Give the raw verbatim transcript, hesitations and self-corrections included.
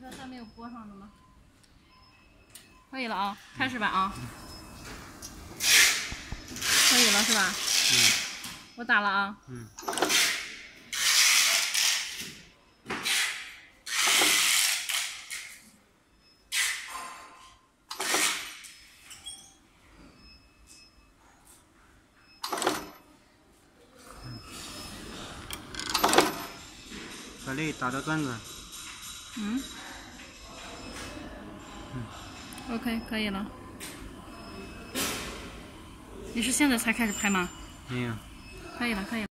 这这还没有播上是吗？可以了啊，开始吧啊。可以了是吧？嗯。我打了啊。嗯。把这打到端子。嗯。嗯。OK， 可以了。你是现在才开始拍吗？没有。可以了，可以了。